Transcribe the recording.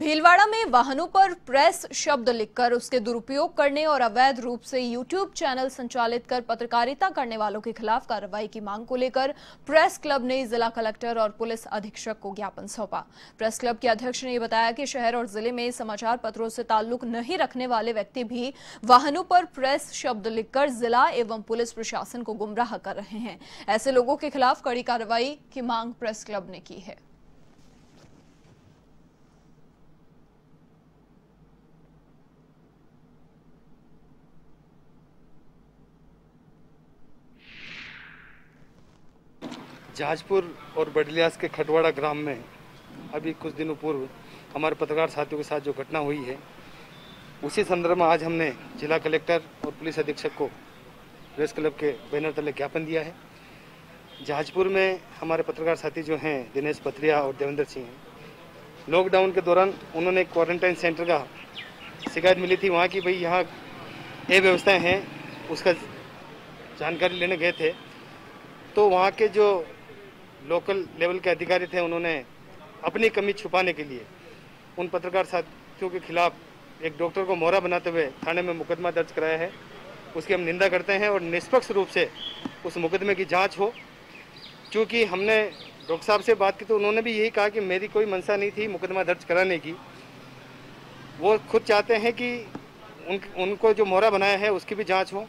भीलवाड़ा में वाहनों पर प्रेस शब्द लिखकर उसके दुरुपयोग करने और अवैध रूप से YouTube चैनल संचालित कर पत्रकारिता करने वालों के खिलाफ कार्रवाई की मांग को लेकर प्रेस क्लब ने जिला कलेक्टर और पुलिस अधीक्षक को ज्ञापन सौंपा। प्रेस क्लब के अध्यक्ष ने बताया कि शहर और जिले में समाचार पत्रों से ताल्लुक नहीं रखने वाले व्यक्ति भी वाहनों पर प्रेस शब्द लिखकर जिला एवं पुलिस प्रशासन को गुमराह कर रहे हैं। ऐसे लोगों के खिलाफ कड़ी कार्रवाई की मांग प्रेस क्लब ने की है। जहाजपुर और बडलियास के खटवाड़ा ग्राम में अभी कुछ दिनों पूर्व हमारे पत्रकार साथियों के साथ जो घटना हुई है, उसी संदर्भ में आज हमने जिला कलेक्टर और पुलिस अधीक्षक को प्रेस क्लब के बैनर तले ज्ञापन दिया है। जहाजपुर में हमारे पत्रकार साथी जो हैं दिनेश पत्रिया और देवेंद्र सिंह हैं, लॉकडाउन के दौरान उन्होंने क्वारंटाइन सेंटर का शिकायत मिली थी वहाँ की, भाई यहाँ ये व्यवस्थाएँ हैं, उसका जानकारी लेने गए थे तो वहाँ के जो लोकल लेवल के अधिकारी थे उन्होंने अपनी कमी छुपाने के लिए उन पत्रकार साथियों के खिलाफ एक डॉक्टर को मोहरा बनाते हुए थाने में मुकदमा दर्ज कराया है। उसकी हम निंदा करते हैं और निष्पक्ष रूप से उस मुकदमे की जांच हो। क्योंकि हमने डॉक्टर साहब से बात की तो उन्होंने भी यही कहा कि मेरी कोई मंशा नहीं थी मुकदमा दर्ज कराने की। वो खुद चाहते हैं कि उनको जो मोहरा बनाया है उसकी भी जाँच हो।